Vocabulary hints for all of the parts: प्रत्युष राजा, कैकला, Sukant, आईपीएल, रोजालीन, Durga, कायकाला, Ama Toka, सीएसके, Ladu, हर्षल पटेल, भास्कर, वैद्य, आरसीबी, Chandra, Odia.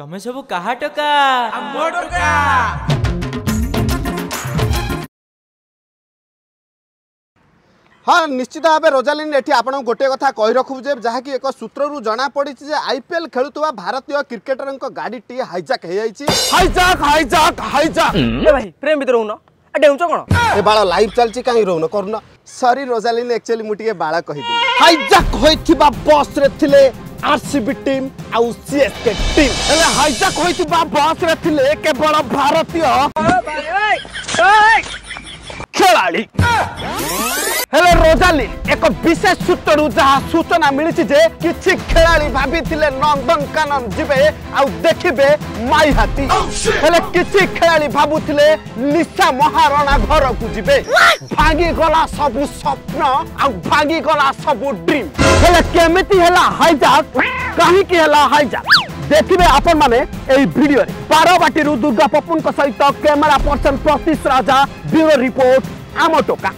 तमें सब कहा टका हमो टका हाँ निश्चित भाव रोजालीन ये आप गोटे कथा कही रखु जे जहाँकि एक सूत्रु जना पड़ी आईपीएल खेलुवा भारतीय क्रिकेटर गाड़ी टी हाइजाक भाई प्रेम भीतर रहून ए बाला लाइव चलची कहीं रोन करुन सॉरी रोजालीन एक्चुअली मुझे बाला कही हाइजाक होइथिबा बस रे थिले आरसीबी टीम आउ सीएसके टीम एला हाइजाक होइथिबा बस रे थिले केवल भारतीय खिलाड़ी हेलो रोजालीन एक विशेष सूत्र जहाँ सूचना मिली कि खिलाड़ी भाभी नंदनकानन जीवे आउ देखिबे माई हाथी हेले किसी खिलाड़ी भाबुले निशा महाराणा घर को जीवे भागी गला सबु स्वप्न आउ भागी गला सबु ड्रीम हेले केमिति हला हाइजाक कहीं की हला हाइजाक देखिए आपण माने एई वीडियो रे पारबाटी रु दुर्गा पप्पुन को सहित camera person प्रत्युष राजा bureau report आमा टोका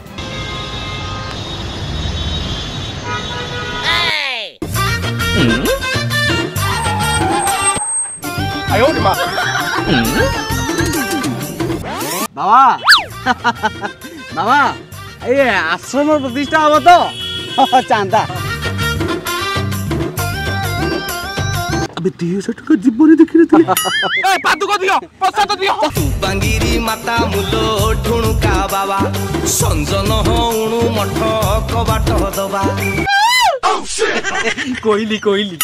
आयो मा बाबा बाबा ये आश्रम प्रतिष्ठा हो तो चांदा जीवन देखने बांगीरी माता मुलो ठुणुका बाबा संजन हणु मठ कबाट दबा कोइली कोइली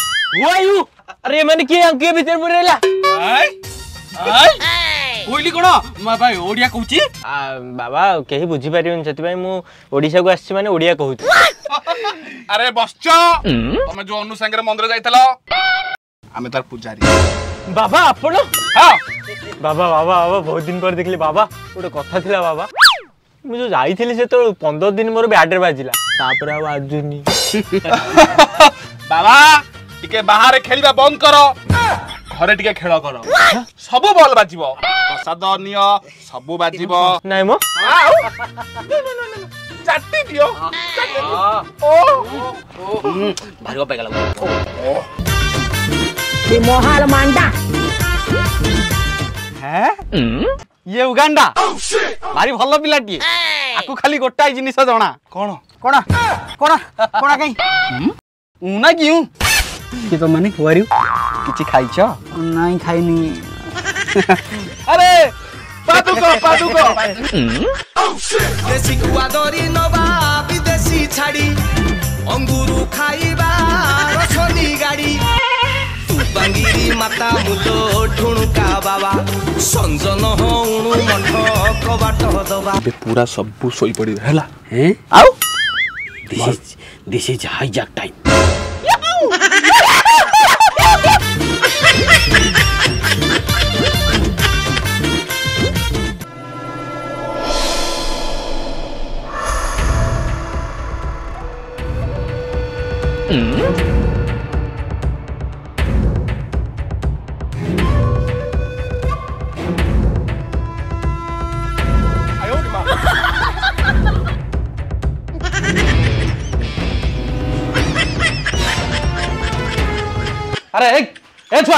वायु अरे मैंने के अंके भीतर बोलेला हाय हाय कोइली कोन मा भाई ओडिया कहूची बाबा केही बुझी पारियोन सेति भाई मु ओडिसा को आछि माने ओडिया कहूची अरे बसचो तमे जो अनु संगे मंदिर जाइतला आमे तार पुजारी बाबा आपण हां बाबा बाबा बाबा बहुत दिन पर देखली बाबा ओडे कथा थिला बाबा मु जो जाइथिली से तो 15 दिन मोर बैटर बाजिला तापर आ आजुनी बाबा टिके बाहर खेलबा बंद करो घरे टिके खेल करो सब बॉल बाजिबो प्रसाद नियो सब बाजिबो नाही मो चाटी दियो चाटी ओ ओ भारी पे गेला ओ ये मोहाल मांडा है ये उगांडा भारी भल्ला पिलाटी आकु खाली गोटाई जिनिस जणा कोन कोना कोना कोना कई उना किउ कि तो माने खुआरियो किछि खाइछो नाही खाइनी अरे पादुको देसी गुआदोरी नवा विदेशी छाड़ी अंगूरू खाइबा रसनी गाड़ी बांगीरी माता मुलो ठुणुका बाबा संजन हणु मठ कबाट दबा बे पूरा सब सोई पड़ी हैला हैं आओ दिस इज हाइजैक टाइम अरे ए छुआ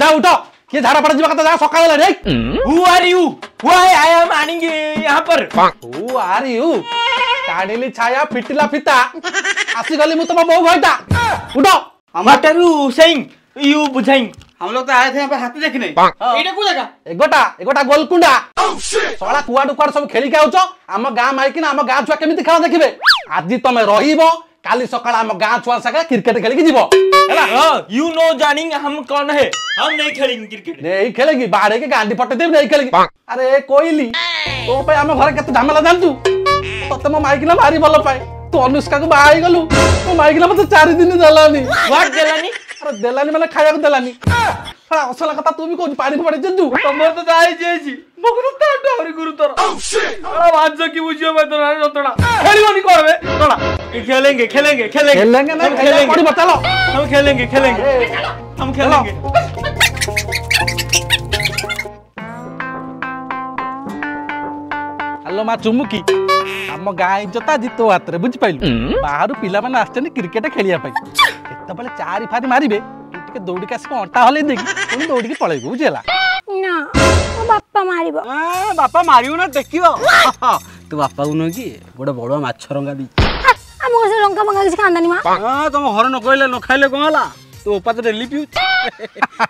जा उठो ये झाड़ा पड़ जीवा का जा सकाळ रे who are you why I am आनिंग यहां पर हु आर यू टाणीली छाया फिटिला फिता आसी गली मु तमा बहु घंटा उठो हमाटरू सिंह यू बुझाई हम लोग तो आए थे यहां पे हाथी देखने एटा को जगह एक गोटा गोलकुंडा साला कुआडुकार सब खेली के आउचो हम गां माई कि हम गां छुआ केमिति खेला देखिबे आज तमे रहिबो काली सकाळ हम गां छुआ सका क्रिकेट खेली के जीवो हैला यू नो जानिंग हम कौन है हम नहीं खेलेंगे क्रिकेट नहीं खेलेंगे बाहर के गांधी पट्टे दे नहीं खेलेंगे अरे कोइली तो पे हम घर कत झमेला जान तू तो मो माई किना भारी भलो पाए तो अनुष्का को बाई गलु तो माई किना मते 4 दिन देलानी वाट देलानी अरे देलानी माने खाया को देलानी साला असला कथा तू भी कोन पानी पड़े जंदू तमर तो जाई जेसी मगरु ता डोरी गुरु तर अरे वाजो की बुझियो मैं तो रतणा खेलबोनी करबे तणा खेलेंगे खेलेंगे खेलेंगे खेलेंगे ना खेलेंगे पड़ी बतालो हम खेलेंगे खेलेंगे हम खेलेंगे हेलो मा चुमुकी हम गाय जता जीतो हाथ रे बुझ पाइलु बाहर पिला माने आछन क्रिकेट खेलिया पाई केते बले चारि फारि मारिबे दौड़िक अंटा हल देखी दौड़िक पलैबू बुझेगा बापा मार बापा मारना देख तू बापा को नुह कि गोटे बड़ मछरंगा दी लंका मंगा किसी खादानी तुम घर न कहले न खाइले कौन है तू उपा तो डेली पीऊ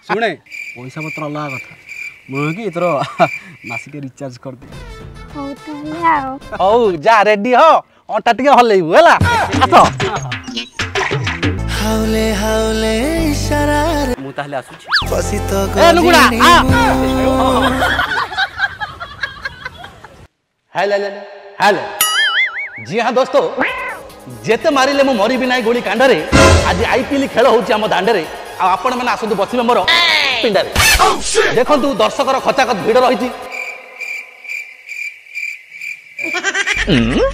शुणे पैसा पत्र अलग कथा नुह कि तोर मासिक रिचार्ज करदे हौ जा रेडी हो अंटा टे हलैबू है हाउले हाउले इशारा मु ताले आसुची बसी तो ए लुगुडा आ हेलो हेलो जी हां दोस्तों जेते मारिले मु मरी भी नाही गोली कांड रे आज आईपीएल खेल होची हम दांड रे आ आपण माने आसु बसिबे मोर पिंडा रे देखंतु दर्शक रो खचाखत भीड़ रहिची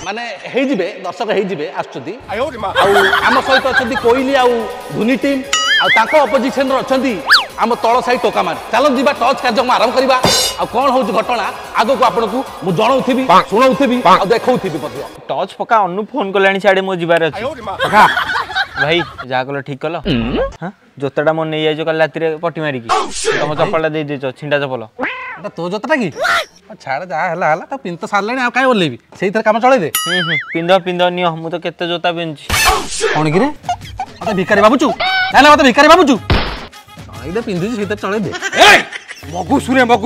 माने हे जिबे दर्शक हे जिबे आछुदी आयो रे मा आउ हम सहित अछुदी कोइली आउ धुनी टीम आउ ताको अपोजिशन रे अछुदी हम तळ साई टोका मार चलो दिबा टच कार्यक्रम आरंभ करबा आउ कोन होउ घटना आगो को आपण को मु जणौथिबी सुनौथिबी आउ देखौथिबी पथियो टच पका अनु फोन कोलाणी साडे मो जिबार अछि पका भाई जा कलो ठीक कलो हां जोताडा मन नै आइजो कल राती रे पटी मारी की तम चपलडा दे देछो छिंडा चपल एटा तो जोताडा की छाड़ जा हला हला तो पिंत सारले आ काय ओलेबी सेही तरह काम चले दे पिंदो पिंदो नियो हम तो केते जोता बेंची कोन कि रे अबे भिकारी बाबूचू ना ना मत भिकारी बाबूचू चले दे पिंदी सेही तरह चले दे ए मगु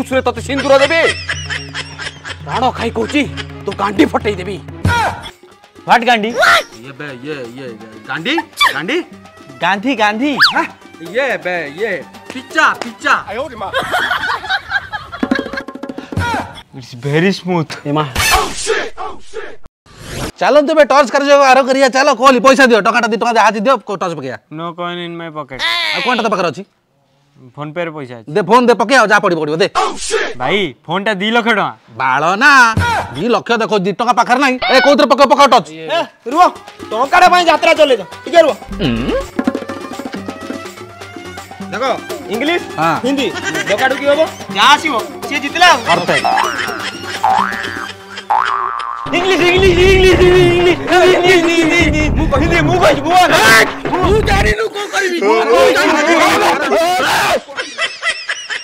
सुरे तते सिंदूर देबे राणो खाई कोची तो गांडी फटई देबी वाट गांडी ये बे ये गांडी गांडी गांधी गांधी हां ये बे ये पिच्चा पिच्चा आयो रे मां इट्स वेरी स्मूथ एमा चलो तबे टॉर्च कर जो आरो करिया चलो कोली पैसा दियो टकाटा 2 टका हाजी दियो टॉर्च पकिया no coin in my pocket आ कोनटा तो पकर अछि फोन पे रे पैसा अछि दे फोन दे पकिया जा पड़ी पड़ियो दे भाई फोन टा 2 लाख टका बाळो ना 2 लाख देखो 2 टका पकर नाही ए कोतर पको पको टच ए रुओ टकाटा पई यात्रा चले जा ठीक रुओ देखो इंग्लिश हिंदी टकाटू की होबो जा आसीबो से जितला अर्थ है इंग्लिश इंग्लिश इंग्लिश इंग्लिश नहीं मु भाई बोल मु जानी नु को करबी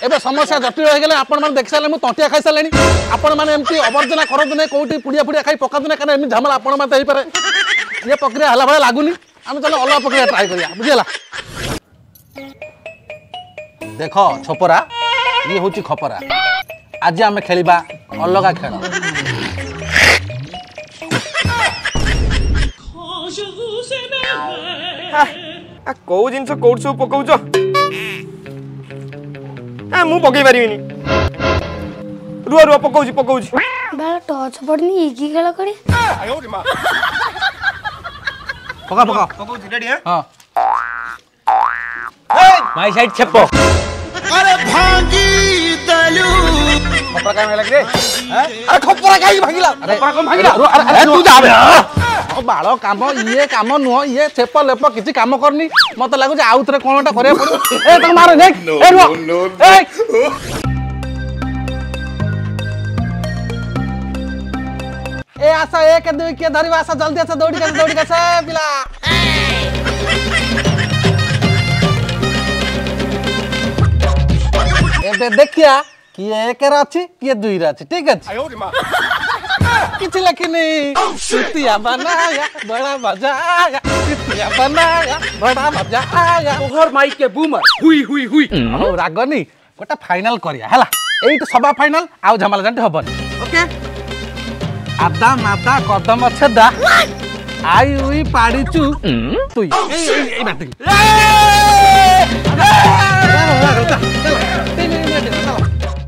एबे समस्या जटिल हो गेले आपण मन देख साले मु टंटिया खाइ सालेनी आपण माने एम्ति अवर्जना करत नै कोठी पुड़िया पुड़िया खाइ पका दने कने एम्ति झमला आपण माते हे पारे ये प्रक्रिया हला वाला लागुनी हम चलो अलग प्रक्रिया ट्राई करिया बुझला देखो छपरा ये होची खपरा आज आम खेलिबा अलगा खेल आ को जिंस कोड सब पकाउ जो आ मु पकाई परिबिनी रुआ रुआ पकाउ जी बाला टच पड़नी इगी खेल करे आयो रे मां पका पका पकाउ जी रेडी है हां ए माय साइड छपो अरे भांगी तलू खपरा काय लग रे अरे खपरा काय भांगिला खपरा कोण भांगिला अरे तू जा बे ओ बाळो काम नो ये छेप लेप किछि काम करनी मते लागो जे आउ तरे कोनटा करे पडो ए त मारो ने ए रुओ ए ए आशा 1 2 के धरिवा आशा जल्दी आशा दौड़ी का से पिला एबे देखिया ये एक राची ये दुई राची ठीक है किछि लखनी सुतिया बनाया बड़ा मजा आया सुतिया बनाया बड़ा मजा आया ओहर माइक के बूमर हुई हुई हुई ओ रागनी गोटा फाइनल करिया हला एई तो सबा फाइनल आ झमला जंट हबन ओके आदा माता कदम छदा आई हुई पाड़ी चू तुई ए बात के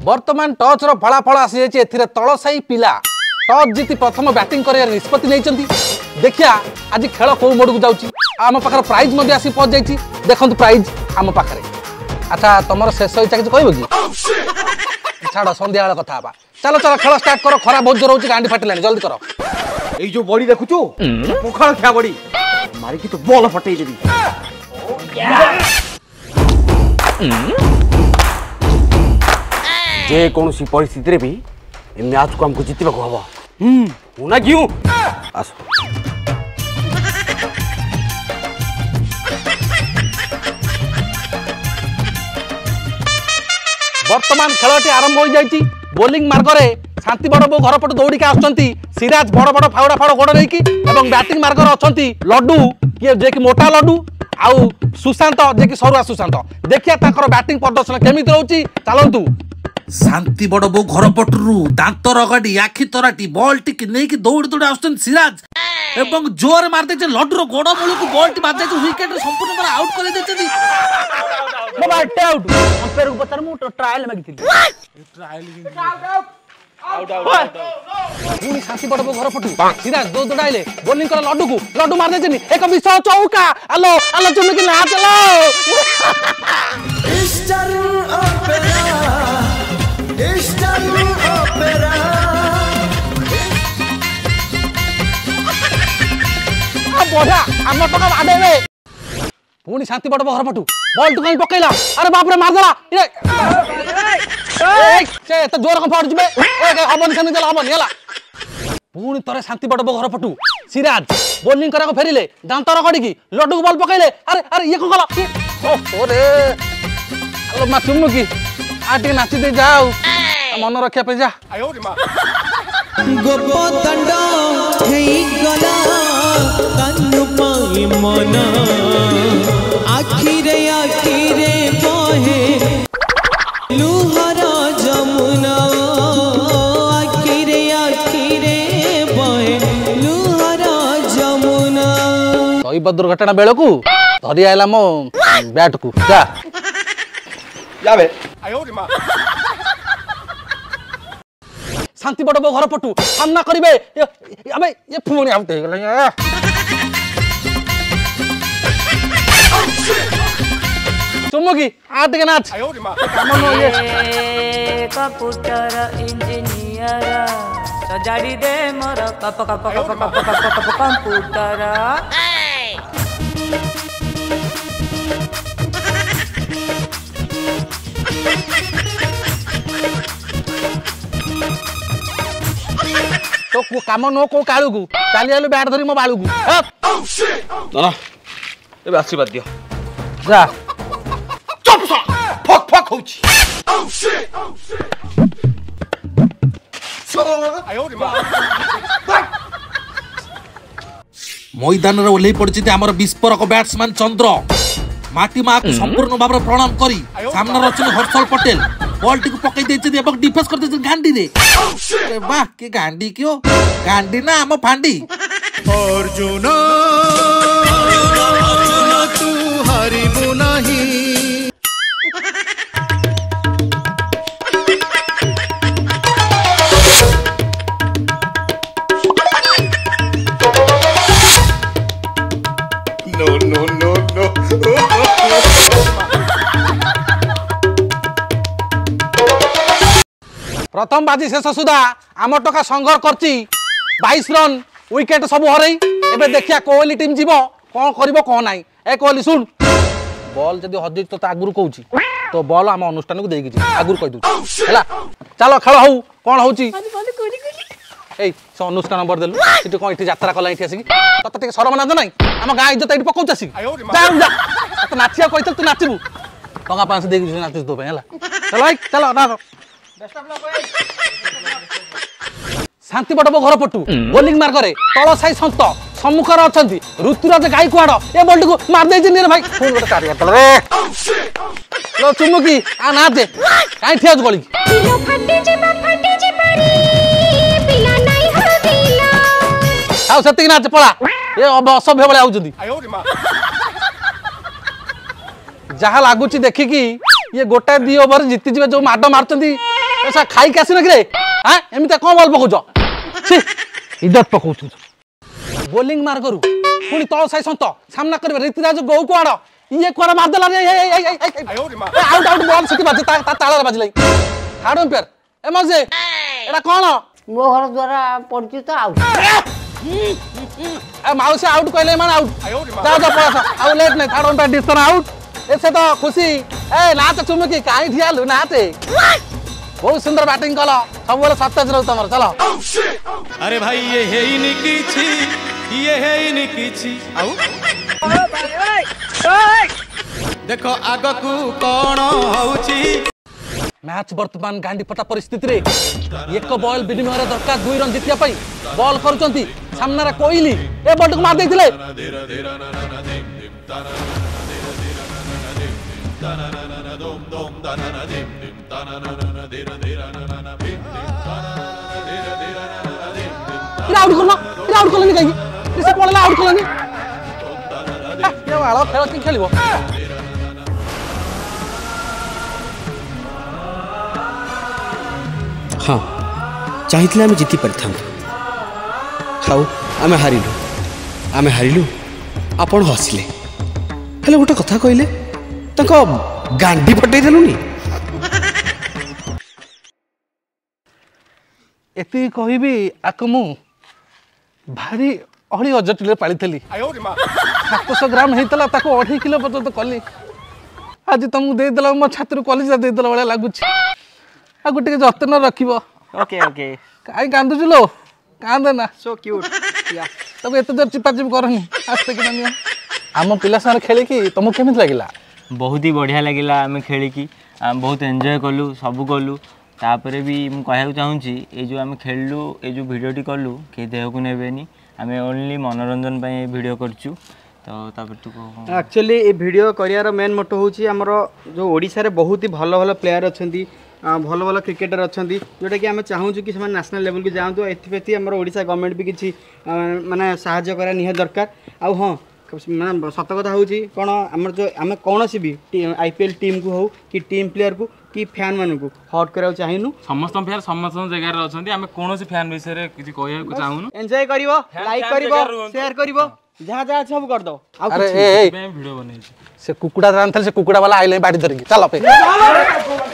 वर्तमान टच रो फलाफल आसी जे एथिरे तळसाई पिला टॉस जीति प्रथम बैटिंग करिया निष्पत्ति नै चंती देखिया आज खेल को मोड को जाउची आम पाखर प्राइज मध्ये आसी पहुंच जाईची देखंतु प्राइज आम पाखरे अच्छा तमरो शेष इच्छा कि कहबो कि छाड़ो संध्या वाला कथा बा चलो चलो खेल स्टार्ट करो खराब बहुत जोर होची गांडी फाटलानी जल्दी करो ए जो बॉडी देखुचो पोखळ खिया बॉडी मारी की तो बॉल फटई देबी ओ या जे कौन सी परिस्थिति भी मैच को हमको जीतने को हवा होना क्यों बर्तमान खेलटी आरंभ हो जाएगी। बोलिंग मार्गरे शांति बड़ बो घर पट दौड़ी आस सिराज बड़ बड़ फाउड़ा फाउड़ गोड़ लेकिन बैटिंग मार्ग अच्छा लड्डू किए जे कि मोटा लड्डू आउ सुशांत जे कि सरुआ सुशांत देखिया बैटिंग प्रदर्शन केमी रोचे चलतु शांति बड़ बो घर पटरु दात रगाटी आखि तराटी बल टी नहीं दौड़ दौड़ आसराज एवं जोर मार दे लड्डूर गोड़ मूल को बॉल टी बाजे विकेट संपूर्ण पर आउट कर दे छथि बाबा आउट अंपायर को बता मु ट्रायल में गिथि ट्रायल आउट आउट आउट पूरी शांति पड़बो घर पटु सीधा दो दौड़ाइले बॉलिंग कर लड्डू को लड्डू मार दे छनि एक विश्व चौका आलो आलो चुन के ना चलो इस्टर्न ओपेरा आमा टोका बाडेले पूरी शांति बड़ घर पटु बॉल टू कहीं पकैला अरे बाप रे मार देला ए से तो जोर कम फाड़ जबे ए हमन सने चला हमन हला पूरी तरे शांति बड़ घर पटु सिराज बॉलिंग करा को फेरिले दांत रगड़ी की लड्डू को बॉल पकैले अरे अरे ये को गला ओ रे अलो मा चुमु की आटे नाची दे जाओ मन रखिया पे जा आयो रे मा गोपो दंडो हेई गला तनु पाई मना आखिरे आखिरे बहे लुहरा जमुना आखिरे आखिरे बहे लुहरा जमुना कोई बद दुर्घटना बेलो को धरि आइला मो बैट को जा जाबे आयो रे मा शांति बड़ घर पटु सामना करिवे अबे ये फुणी आउट हो गला चुमुकी आट के नाच आयो रे मां काम न ये कंप्यूटर इंजीनियर सजाड़ी दे मोर cup cup cup cup cup computer तो काम नो को कालुगु चली आलु बैट धरी मो बालुगु ना ए आशीर्वाद दियो जा चुप सा फक फक होची ओ शिट सो आयो रे मा मैदान रे ओले पड़चित हमर विस्फोरक बैट्समैन चंद्र माटी मा संपूर्ण भाव रे प्रणाम करी सामने रचन हर्षल पटेल बॉल टी को पकई देछि एवं डिफेंस कर देछि गांडी रे अरे वाह के गांडी क्यों गांडी ना हम फांडी अर्जुन तू हारिबो नाही नो नो नो नो प्रथम बाजी शेष सुधा आम टोका संघर्ष करची 22 रन विकेट सब हर एबे देखिया कोहली टीम जीव कौन करिवो कौन नाही ए कोहली सुन बॉल जदी हजि तो आगुर कहूची तो बॉल आम अनुष्ठान को देगी आगुर कह दू हैला चलो खेल हौ कौन होची ए से अनुष्ठान नंबर देलु इते कोन इते यात्रा कला इते आसी तत टिके शरम ना नाही आम गाय इज्जत इते पकौच आसी जा जा तो नाचिया कहतल तू नाचिबू टका 5 देगी नाचिस दो पे हैला चल भाई चलो ना शांति बड़ घर पटु बोलिंग मार्गे तल साई सत सम्मुखर अच्छा ऋतुराज गाई कुआड़ ए बॉल को मार दे भाई फोन गोटे कार चुमुकी आ ना दे कहीं ठिया गली आओ से नाच पड़ा ये असभ्य भाई आउट जहाँ लगुच देखिकी ये गोटे दी ओवर जीतिजे जो माड मारती ऐसा खाई के आसन रे हां एमिता कोन बॉल पकोज छी इज्जत पकोज बॉलिंग मार करू पुनी तल साई संत सामना करबे ऋतुराज गौ को आड़ ये कोरा मार देला रे आयो रे मां आउट आउट बॉल सती बाजे ताला बाजले थर्ड अंपायर ए मजे एडा कोन मो घर द्वारा पड़ची तो आउट ए माउसी आउट कहले मान आउट आयो रे मां जा जा पळा आउ लेट नै थर्ड अंपायर डिस्टर्न आउट एसे तो खुशी ए नाच चुमकी काई ढियालु नाते बहुत सुंदर बैटिंग कल सब सतेज रहो तुम चलो अरे भाई ये हेई नि किछि आउ ओ भाई ओए ओए देखो आगो को कोन होउची मैच बर्तमान गांडीपटा परिस्थिति एक बॉल विनिमय दरकार दुई रन जितिया बॉल कर कोहली ए बॉल को मार देते खेल हाँ चाहिए आम जीति पारि था आमे हारिलु आपण हसिले हेलो गोटे कथा कहले गांडी फटे देलुनी एति कहबी आकमु भारी अड़ी अजटिले पाली थली 700 ग्राम हेतला ताको 8 किलो पर्यंत कली आज तुमको दे देला मो छात्र कॉलेज दे देला वाला लागुछ आ गुटे जतन रखिबो ओके ओके काई कांदु जुलो कांदना सो क्यूट या तब एते जर चिपाचिप करनी आस्ते कि मानिया हम पिला सार खेले की तुमको केमित लागिला बहुत ही बढ़िया लागिला हम खेले की बहुत एन्जॉय करलु सब करलु तापरे भी हम कहया चाहू छी ए जो हम खेललु ए जो वीडियोटी करलु के देह को नेबेनी हम ओनली मनोरंजन पय वीडियो करछु तो तापर तू को एक्चुअली ए वीडियो करियार मेन मोटो होची हमरो जो ओडिसा रे बहुत ही भलो भलो प्लेयर अछंती भल भल क्रिकेटर अच्छा जोटा कि आम चाहूँ कि नेशनल लेवल को जाऊँ एथप्रति आम ओडिशा गवर्नमेंट भी किसी मानने साहय करा निहा दरकार आउ हाँ मैं सत कथा हूँ कौन आम जो आम कौन भी आईपीएल टीम को हो कि टीम प्लेयर को कि फैन मानक हट कराया चाहूँ समस्त प्लेयर समस्त जगार अच्छा आम कौन फैन विषय में किसी कहूँ चाहूँ एंजॉय कर लाइक कर शेयर कर जहाँ जहाँ सब कर दो वीडियो बन से कुकुड़ा रान से कुकुड़ा वाला आइले बाड़ी धरिकी चल